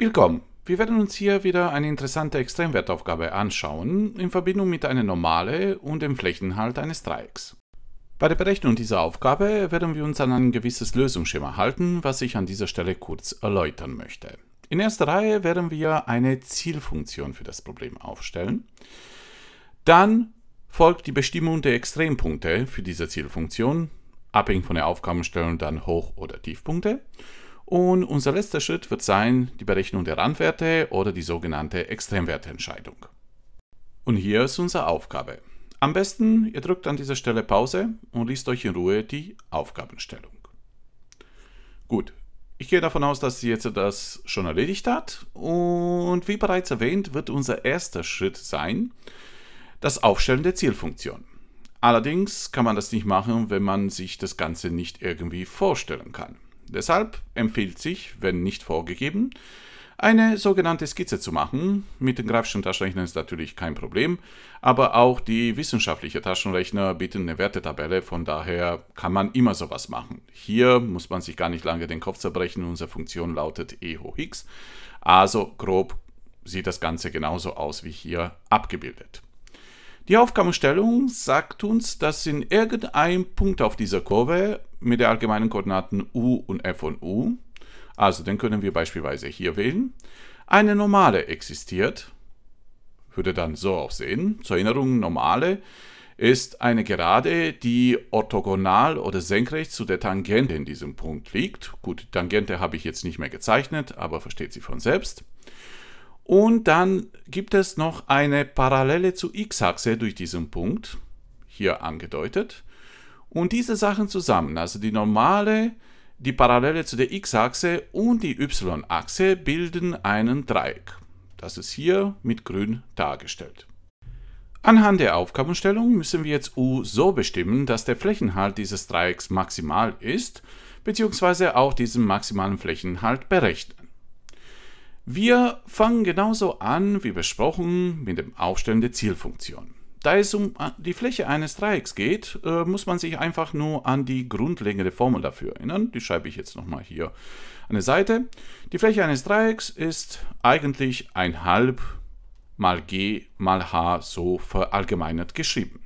Willkommen! Wir werden uns hier wieder eine interessante Extremwertaufgabe anschauen, in Verbindung mit einer Normale und dem Flächeninhalt eines Dreiecks. Bei der Berechnung dieser Aufgabe werden wir uns an ein gewisses Lösungsschema halten, was ich an dieser Stelle kurz erläutern möchte. In erster Reihe werden wir eine Zielfunktion für das Problem aufstellen. Dann folgt die Bestimmung der Extrempunkte für diese Zielfunktion, abhängig von der Aufgabenstellung dann Hoch- oder Tiefpunkte. Und unser letzter Schritt wird sein, die Berechnung der Randwerte oder die sogenannte Extremwertentscheidung. Und hier ist unsere Aufgabe. Am besten, ihr drückt an dieser Stelle Pause und liest euch in Ruhe die Aufgabenstellung. Gut, ich gehe davon aus, dass sie jetzt das schon erledigt hat. Und wie bereits erwähnt, wird unser erster Schritt sein, das Aufstellen der Zielfunktion. Allerdings kann man das nicht machen, wenn man sich das Ganze nicht irgendwie vorstellen kann. Deshalb empfiehlt sich, wenn nicht vorgegeben, eine sogenannte Skizze zu machen. Mit den grafischen Taschenrechnern ist natürlich kein Problem, aber auch die wissenschaftlichen Taschenrechner bieten eine Wertetabelle, von daher kann man immer sowas machen. Hier muss man sich gar nicht lange den Kopf zerbrechen, unsere Funktion lautet e hoch x, also grob sieht das Ganze genauso aus wie hier abgebildet. Die Aufgabenstellung sagt uns, dass in irgendeinem Punkt auf dieser Kurve mit den allgemeinen Koordinaten u und f von u, also den können wir beispielsweise hier wählen, eine Normale existiert. Würde dann so aussehen. Zur Erinnerung, Normale ist eine Gerade, die orthogonal oder senkrecht zu der Tangente in diesem Punkt liegt. Gut, die Tangente habe ich jetzt nicht mehr gezeichnet, aber versteht sie von selbst. Und dann gibt es noch eine Parallele zur x-Achse durch diesen Punkt, hier angedeutet. Und diese Sachen zusammen, also die Normale, die Parallele zu der x-Achse und die y-Achse, bilden einen Dreieck. Das ist hier mit grün dargestellt. Anhand der Aufgabenstellung müssen wir jetzt u so bestimmen, dass der Flächeninhalt dieses Dreiecks maximal ist, beziehungsweise auch diesen maximalen Flächeninhalt berechnen. Wir fangen genauso an, wie besprochen, mit dem Aufstellen der Zielfunktion. Da es um die Fläche eines Dreiecks geht, muss man sich einfach nur an die grundlegende Formel dafür erinnern. Die schreibe ich jetzt nochmal hier an der Seite. Die Fläche eines Dreiecks ist eigentlich 1/2 mal g mal h so verallgemeinert geschrieben.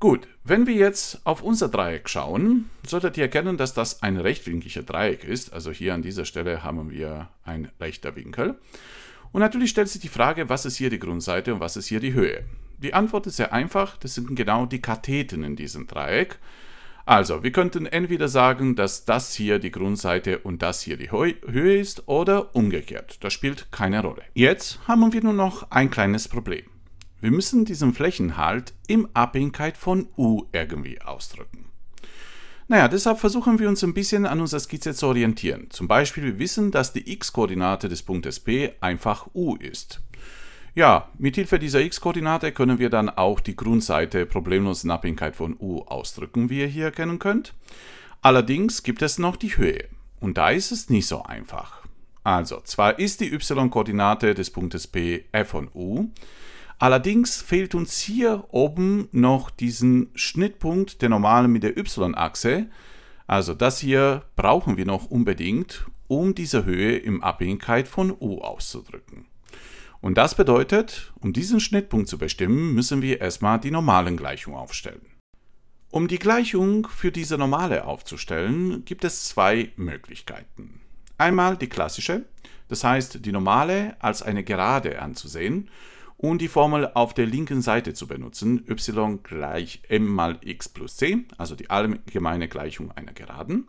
Gut, wenn wir jetzt auf unser Dreieck schauen, solltet ihr erkennen, dass das ein rechtwinkliger Dreieck ist. Also hier an dieser Stelle haben wir einen rechten Winkel. Und natürlich stellt sich die Frage, was ist hier die Grundseite und was ist hier die Höhe? Die Antwort ist sehr einfach, das sind genau die Katheten in diesem Dreieck. Also, wir könnten entweder sagen, dass das hier die Grundseite und das hier die Höhe ist oder umgekehrt. Das spielt keine Rolle. Jetzt haben wir nur noch ein kleines Problem. Wir müssen diesen Flächeninhalt in Abhängigkeit von u irgendwie ausdrücken. Naja, deshalb versuchen wir uns ein bisschen an unserer Skizze zu orientieren. Zum Beispiel, wir wissen, dass die x-Koordinate des Punktes P einfach u ist. Ja, mithilfe dieser x-Koordinate können wir dann auch die Grundseite problemlos in Abhängigkeit von u ausdrücken, wie ihr hier erkennen könnt. Allerdings gibt es noch die Höhe. Und da ist es nicht so einfach. Also, zwar ist die y-Koordinate des Punktes P f von u, allerdings fehlt uns hier oben noch diesen Schnittpunkt der Normalen mit der y-Achse. Also das hier brauchen wir noch unbedingt, um diese Höhe in Abhängigkeit von u auszudrücken. Und das bedeutet, um diesen Schnittpunkt zu bestimmen, müssen wir erstmal die Normalengleichung aufstellen. Um die Gleichung für diese Normale aufzustellen, gibt es zwei Möglichkeiten. Einmal die klassische, das heißt die Normale als eine Gerade anzusehen und die Formel auf der linken Seite zu benutzen, y gleich m mal x plus c, also die allgemeine Gleichung einer Geraden.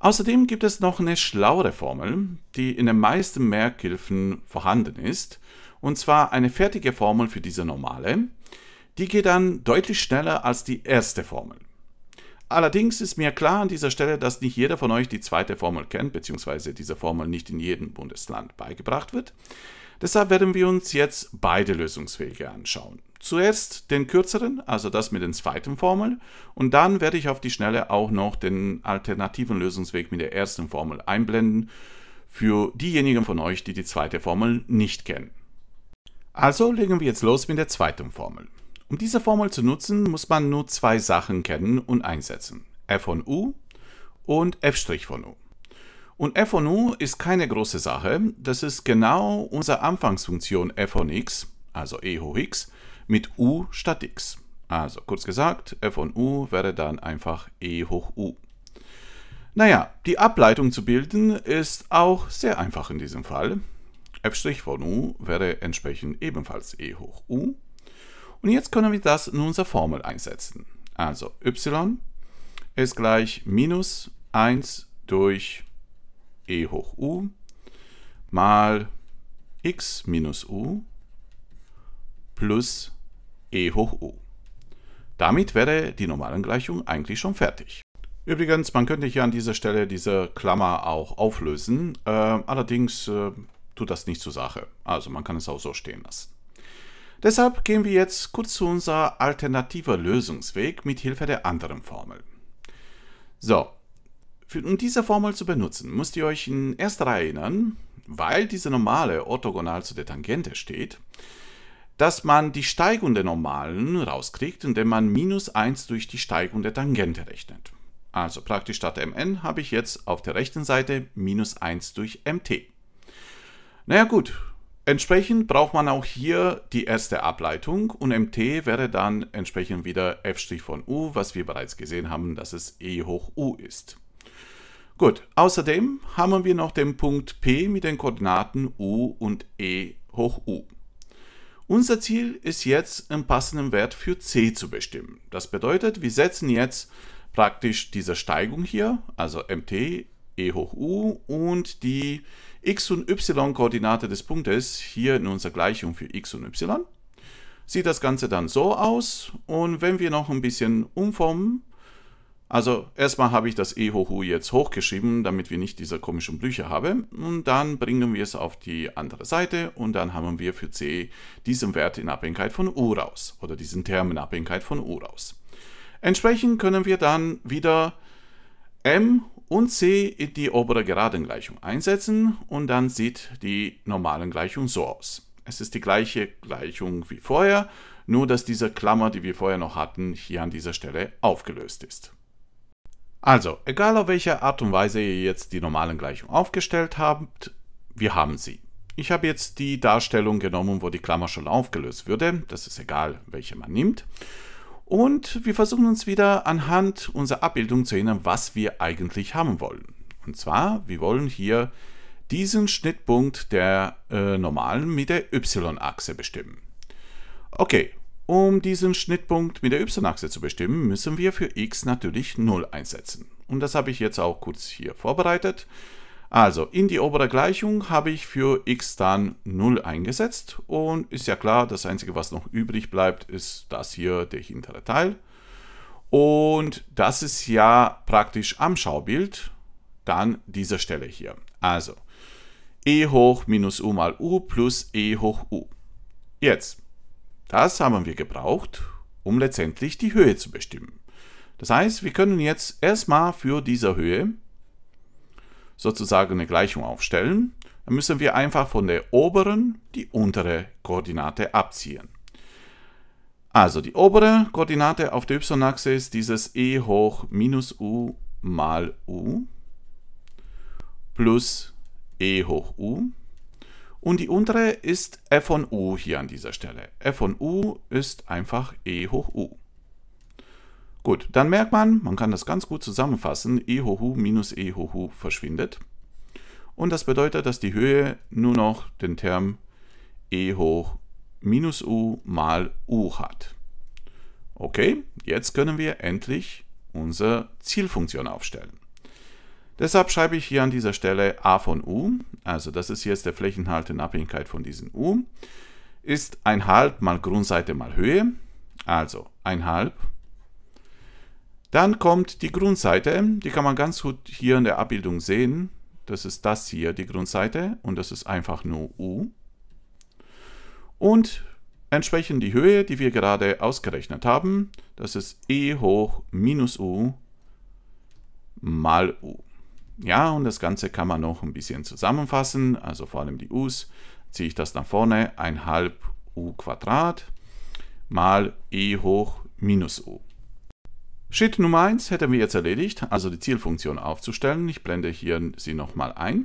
Außerdem gibt es noch eine schlauere Formel, die in den meisten Merkhilfen vorhanden ist, und zwar eine fertige Formel für diese Normale. Die geht dann deutlich schneller als die erste Formel. Allerdings ist mir klar an dieser Stelle, dass nicht jeder von euch die zweite Formel kennt, beziehungsweise diese Formel nicht in jedem Bundesland beigebracht wird. Deshalb werden wir uns jetzt beide Lösungswege anschauen. Zuerst den kürzeren, also das mit den zweiten Formel, und dann werde ich auf die Schnelle auch noch den alternativen Lösungsweg mit der ersten Formel einblenden, für diejenigen von euch, die die zweite Formel nicht kennen. Also legen wir jetzt los mit der zweiten Formel. Um diese Formel zu nutzen, muss man nur zwei Sachen kennen und einsetzen: f von u und f' von u. Und f von u ist keine große Sache, das ist genau unsere Anfangsfunktion f von x, also e hoch x, mit u statt x. Also kurz gesagt, f von u wäre dann einfach e hoch u. Naja, die Ableitung zu bilden ist auch sehr einfach in diesem Fall. f' von u wäre entsprechend ebenfalls e hoch u. Und jetzt können wir das in unsere Formel einsetzen. Also y ist gleich minus 1 durch e hoch u mal x minus u plus e hoch u. Damit wäre die Normalengleichung eigentlich schon fertig. Übrigens, man könnte hier an dieser Stelle diese Klammer auch auflösen, allerdings tut das nicht zur Sache, also man kann es auch so stehen lassen. Deshalb gehen wir jetzt kurz zu unserer alternativen Lösungsweg mit Hilfe der anderen Formel. So, um diese Formel zu benutzen, müsst ihr euch in erster Reihe erinnern, weil diese normale orthogonal zu der Tangente steht, dass man die Steigung der Normalen rauskriegt, indem man minus 1 durch die Steigung der Tangente rechnet. Also praktisch statt mn habe ich jetzt auf der rechten Seite minus 1 durch mt. Naja gut, entsprechend braucht man auch hier die erste Ableitung und mt wäre dann entsprechend wieder f' von u, was wir bereits gesehen haben, dass es e hoch u ist. Gut, außerdem haben wir noch den Punkt p mit den Koordinaten u und e hoch u. Unser Ziel ist jetzt, einen passenden Wert für c zu bestimmen. Das bedeutet, wir setzen jetzt praktisch diese Steigung hier, also mt, e hoch u und die x- und y-Koordinate des Punktes hier in unserer Gleichung für x und y. Sieht das Ganze dann so aus und wenn wir noch ein bisschen umformen, also erstmal habe ich das e hoch u jetzt hochgeschrieben, damit wir nicht diese komischen Brüche haben und dann bringen wir es auf die andere Seite und dann haben wir für c diesen Wert in Abhängigkeit von u raus oder diesen Term in Abhängigkeit von u raus. Entsprechend können wir dann wieder m und c in die obere Geradengleichung einsetzen und dann sieht die normale Gleichung so aus. Es ist die gleiche Gleichung wie vorher, nur dass diese Klammer, die wir vorher noch hatten, hier an dieser Stelle aufgelöst ist. Also, egal auf welche Art und Weise ihr jetzt die normale Gleichung aufgestellt habt, wir haben sie. Ich habe jetzt die Darstellung genommen, wo die Klammer schon aufgelöst würde, das ist egal, welche man nimmt. Und wir versuchen uns wieder anhand unserer Abbildung zu erinnern, was wir eigentlich haben wollen. Und zwar, wir wollen hier diesen Schnittpunkt der Normalen mit der y-Achse bestimmen. Okay, um diesen Schnittpunkt mit der y-Achse zu bestimmen, müssen wir für x natürlich 0 einsetzen. Und das habe ich jetzt auch kurz hier vorbereitet. Also, in die obere Gleichung habe ich für x dann 0 eingesetzt und ist ja klar, das Einzige, was noch übrig bleibt, ist das hier, der hintere Teil. Und das ist ja praktisch am Schaubild dann diese Stelle hier. Also, e hoch minus u mal u plus e hoch u. Jetzt, das haben wir gebraucht, um letztendlich die Höhe zu bestimmen. Das heißt, wir können jetzt erstmal für diese Höhe sozusagen eine Gleichung aufstellen, dann müssen wir einfach von der oberen die untere Koordinate abziehen. Also die obere Koordinate auf der y-Achse ist dieses e hoch minus u mal u plus e hoch u und die untere ist f von u hier an dieser Stelle. f von u ist einfach e hoch u. Gut, dann merkt man, man kann das ganz gut zusammenfassen, e hoch u minus e hoch u verschwindet. Und das bedeutet, dass die Höhe nur noch den Term e hoch minus u mal u hat. Okay, jetzt können wir endlich unsere Zielfunktion aufstellen. Deshalb schreibe ich hier an dieser Stelle a von u, also das ist jetzt der Flächeninhalt in Abhängigkeit von diesem u, ist 1/2 mal Grundseite mal Höhe, also 1/2. Dann kommt die Grundseite, die kann man ganz gut hier in der Abbildung sehen. Das ist das hier, die Grundseite, und das ist einfach nur u. Und entsprechend die Höhe, die wir gerade ausgerechnet haben, das ist e hoch minus u mal u. Ja, und das Ganze kann man noch ein bisschen zusammenfassen, also vor allem die u's. Ziehe ich das nach vorne, 1/2 u Quadrat mal e hoch minus u. Schritt Nummer 1 hätten wir jetzt erledigt, also die Zielfunktion aufzustellen. Ich blende hier sie nochmal ein.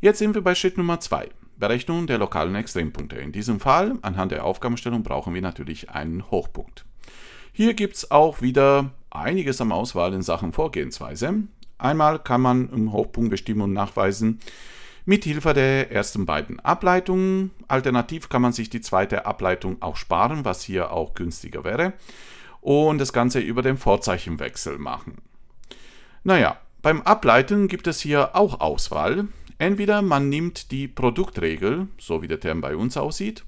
Jetzt sind wir bei Schritt Nummer 2, Berechnung der lokalen Extrempunkte. In diesem Fall, anhand der Aufgabenstellung, brauchen wir natürlich einen Hochpunkt. Hier gibt es auch wieder einiges an Auswahl in Sachen Vorgehensweise. Einmal kann man einen Hochpunkt bestimmen und nachweisen, mithilfe der ersten beiden Ableitungen. Alternativ kann man sich die zweite Ableitung auch sparen, was hier auch günstiger wäre. Und das Ganze über den Vorzeichenwechsel machen. Naja, beim Ableiten gibt es hier auch Auswahl. Entweder man nimmt die Produktregel, so wie der Term bei uns aussieht,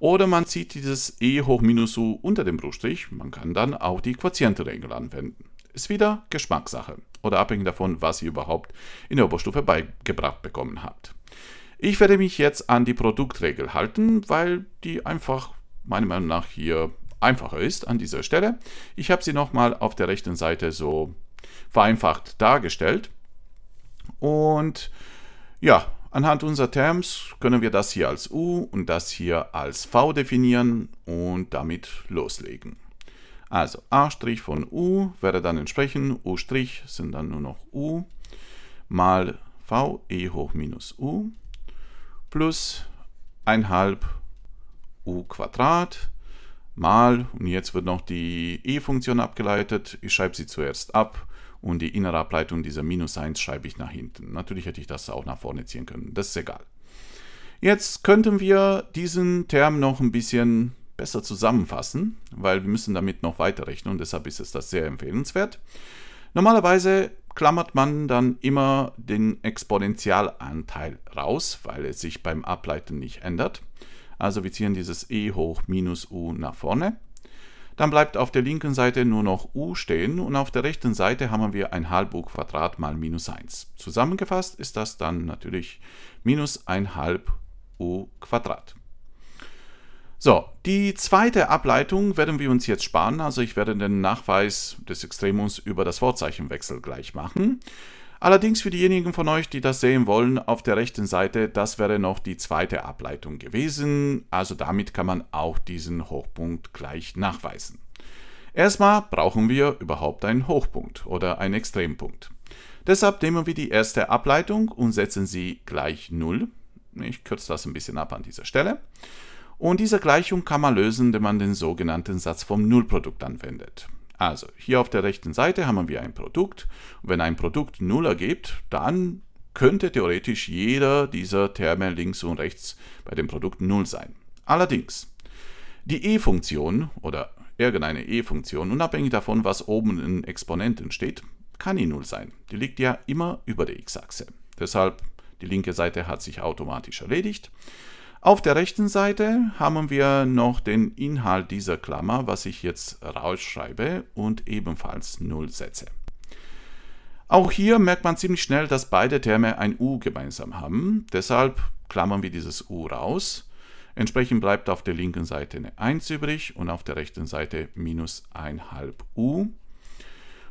oder man zieht dieses e hoch minus u unter dem Bruchstrich. Man kann dann auch die Quotientenregel anwenden. Ist wieder Geschmackssache oder abhängig davon, was ihr überhaupt in der Oberstufe beigebracht bekommen habt. Ich werde mich jetzt an die Produktregel halten, weil die einfach meiner Meinung nach hier einfacher ist an dieser Stelle. Ich habe sie nochmal auf der rechten Seite so vereinfacht dargestellt. Und ja, anhand unserer Terms können wir das hier als u und das hier als v definieren und damit loslegen. Also a' von u wäre dann entsprechend, u' sind dann nur noch u, mal v e hoch minus u, plus 1/2 u Quadrat, mal, und jetzt wird noch die e-Funktion abgeleitet, ich schreibe sie zuerst ab und die innere Ableitung dieser minus 1 schreibe ich nach hinten. Natürlich hätte ich das auch nach vorne ziehen können, das ist egal. Jetzt könnten wir diesen Term noch ein bisschen besser zusammenfassen, weil wir müssen damit noch weiter rechnen und deshalb ist es das sehr empfehlenswert. Normalerweise klammert man dann immer den Exponentialanteil raus, weil es sich beim Ableiten nicht ändert. Also wir ziehen dieses e hoch minus u nach vorne. Dann bleibt auf der linken Seite nur noch u stehen und auf der rechten Seite haben wir 1/2 u Quadrat mal minus 1. Zusammengefasst ist das dann natürlich minus 1/2 u Quadrat. So, die zweite Ableitung werden wir uns jetzt sparen, also ich werde den Nachweis des Extremums über das Vorzeichenwechsel gleich machen. Allerdings für diejenigen von euch, die das sehen wollen, auf der rechten Seite, das wäre noch die zweite Ableitung gewesen, also damit kann man auch diesen Hochpunkt gleich nachweisen. Erstmal brauchen wir überhaupt einen Hochpunkt oder einen Extrempunkt. Deshalb nehmen wir die erste Ableitung und setzen sie gleich 0. Ich kürze das ein bisschen ab an dieser Stelle. Und diese Gleichung kann man lösen, indem man den sogenannten Satz vom Nullprodukt anwendet. Also hier auf der rechten Seite haben wir ein Produkt. Und wenn ein Produkt 0 ergibt, dann könnte theoretisch jeder dieser Terme links und rechts bei dem Produkt 0 sein. Allerdings, die e-Funktion oder irgendeine e-Funktion, unabhängig davon, was oben in Exponenten steht, kann nie 0 sein. Die liegt ja immer über der x-Achse. Deshalb, die linke Seite hat sich automatisch erledigt. Auf der rechten Seite haben wir noch den Inhalt dieser Klammer, was ich jetzt rausschreibe und ebenfalls 0 setze. Auch hier merkt man ziemlich schnell, dass beide Terme ein u gemeinsam haben. Deshalb klammern wir dieses u raus. Entsprechend bleibt auf der linken Seite eine 1 übrig und auf der rechten Seite minus 1/2 u.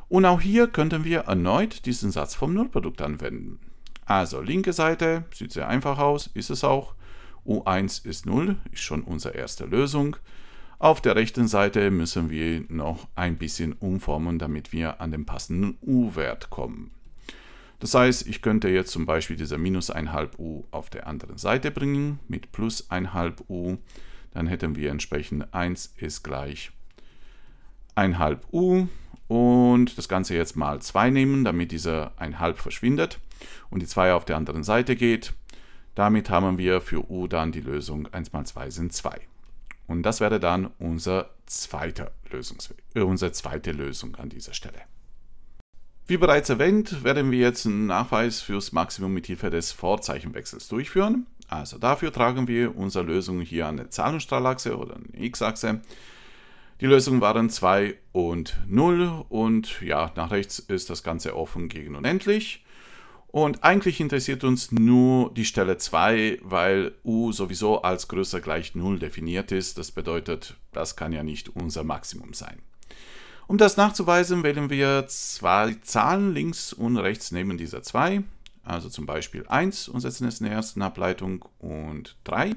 Und auch hier könnten wir erneut diesen Satz vom Nullprodukt anwenden. Also linke Seite, sieht sehr einfach aus, ist es auch. U1 ist 0, ist schon unsere erste Lösung. Auf der rechten Seite müssen wir noch ein bisschen umformen, damit wir an den passenden U-Wert kommen. Das heißt, ich könnte jetzt zum Beispiel diese minus 1/2 U auf der anderen Seite bringen, mit plus 1/2 U. Dann hätten wir entsprechend 1 ist gleich 1/2 U. Und das Ganze jetzt mal 2 nehmen, damit diese 1/2 verschwindet und die 2 auf der anderen Seite geht. Damit haben wir für u dann die Lösung 1 mal 2 sind 2. Und das wäre dann unsere zweite Lösung an dieser Stelle. Wie bereits erwähnt, werden wir jetzt einen Nachweis fürs Maximum mit Hilfe des Vorzeichenwechsels durchführen. Also dafür tragen wir unsere Lösung hier an der Zahlenstrahlachse oder an der x-Achse. Die Lösungen waren 2 und 0 und ja, nach rechts ist das Ganze offen gegen unendlich. Und eigentlich interessiert uns nur die Stelle 2, weil u sowieso als größer gleich 0 definiert ist. Das bedeutet, das kann ja nicht unser Maximum sein. Um das nachzuweisen, wählen wir zwei Zahlen links und rechts neben dieser 2. Also zum Beispiel 1 und setzen es in der ersten Ableitung und 3.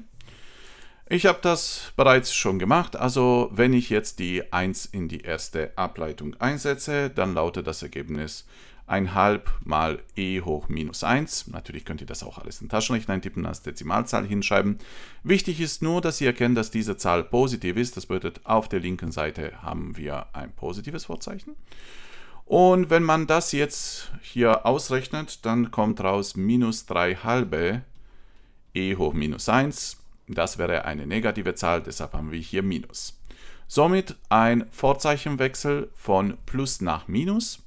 Ich habe das bereits schon gemacht, also wenn ich jetzt die 1 in die erste Ableitung einsetze, dann lautet das Ergebnis 1/2 mal e hoch minus 1. Natürlich könnt ihr das auch alles in den Taschenrechner eintippen, als Dezimalzahl hinschreiben. Wichtig ist nur, dass ihr erkennt, dass diese Zahl positiv ist. Das bedeutet, auf der linken Seite haben wir ein positives Vorzeichen. Und wenn man das jetzt hier ausrechnet, dann kommt raus minus 3/2 e hoch minus 1. Das wäre eine negative Zahl, deshalb haben wir hier Minus. Somit ein Vorzeichenwechsel von Plus nach Minus.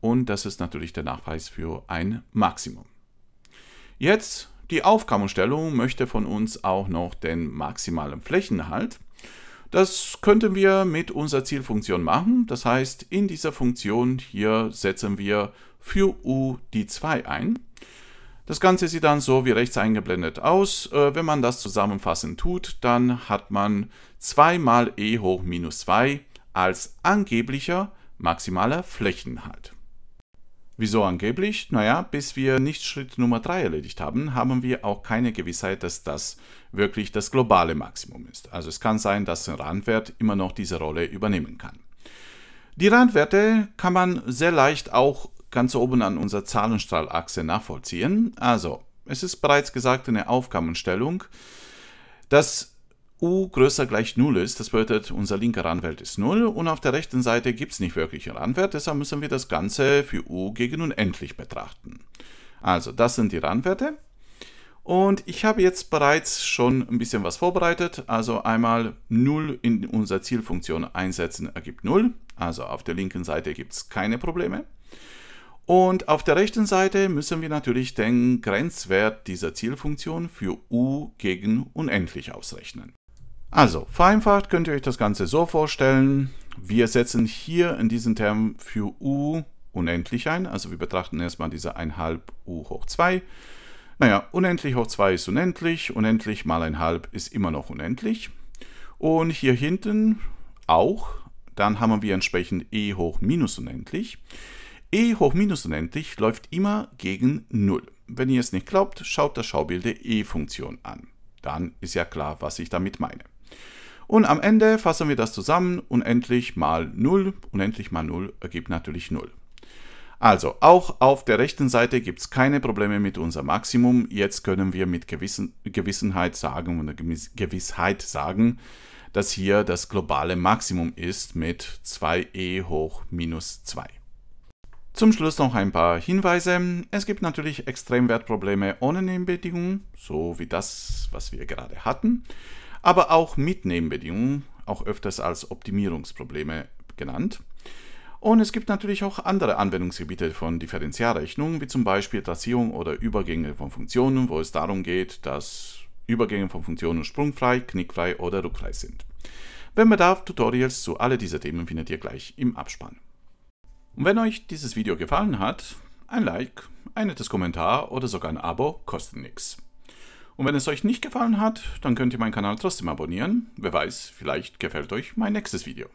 Und das ist natürlich der Nachweis für ein Maximum. Jetzt die Aufgabenstellung möchte von uns auch noch den maximalen Flächeninhalt. Das könnten wir mit unserer Zielfunktion machen. Das heißt, in dieser Funktion hier setzen wir für u die 2 ein. Das Ganze sieht dann so wie rechts eingeblendet aus. Wenn man das zusammenfassend tut, dann hat man 2 mal e hoch minus 2 als angeblicher maximaler Flächeninhalt. Wieso angeblich? Naja, bis wir nicht Schritt Nummer 3 erledigt haben, haben wir auch keine Gewissheit, dass das wirklich das globale Maximum ist. Also es kann sein, dass ein Randwert immer noch diese Rolle übernehmen kann. Die Randwerte kann man sehr leicht auch ganz oben an unserer Zahlenstrahlachse nachvollziehen. Also, es ist bereits gesagt in der Aufgabenstellung, dass u größer gleich 0 ist. Das bedeutet, unser linker Randwert ist 0 und auf der rechten Seite gibt es nicht wirklich einen Randwert. Deshalb müssen wir das Ganze für u gegen unendlich betrachten. Also, das sind die Randwerte. Und ich habe jetzt bereits schon ein bisschen was vorbereitet. Also einmal 0 in unserer Zielfunktion einsetzen ergibt 0. Also auf der linken Seite gibt es keine Probleme. Und auf der rechten Seite müssen wir natürlich den Grenzwert dieser Zielfunktion für u gegen unendlich ausrechnen. Also, vereinfacht könnt ihr euch das Ganze so vorstellen. Wir setzen hier in diesen Term für u unendlich ein. Also wir betrachten erstmal diese 1/2 u hoch 2. Naja, unendlich hoch 2 ist unendlich. Unendlich mal 1/2 ist immer noch unendlich. Und hier hinten auch. Dann haben wir entsprechend e hoch minus unendlich. E hoch minus unendlich läuft immer gegen 0. Wenn ihr es nicht glaubt, schaut das Schaubild der E-Funktion an. Dann ist ja klar, was ich damit meine. Und am Ende fassen wir das zusammen. Unendlich mal 0. Unendlich mal 0 ergibt natürlich 0. Also, auch auf der rechten Seite gibt es keine Probleme mit unserem Maximum. Jetzt können wir mit Gewissheit sagen, dass hier das globale Maximum ist mit 2e hoch minus 2. Zum Schluss noch ein paar Hinweise. Es gibt natürlich Extremwertprobleme ohne Nebenbedingungen, so wie das, was wir gerade hatten, aber auch mit Nebenbedingungen, auch öfters als Optimierungsprobleme genannt. Und es gibt natürlich auch andere Anwendungsgebiete von Differentialrechnung, wie zum Beispiel Trassierung oder Übergänge von Funktionen, wo es darum geht, dass Übergänge von Funktionen sprungfrei, knickfrei oder ruckfrei sind. Wenn Bedarf, Tutorials zu all diesen Themen findet ihr gleich im Abspann. Und wenn euch dieses Video gefallen hat, ein Like, ein nettes Kommentar oder sogar ein Abo kostet nichts. Und wenn es euch nicht gefallen hat, dann könnt ihr meinen Kanal trotzdem abonnieren. Wer weiß, vielleicht gefällt euch mein nächstes Video.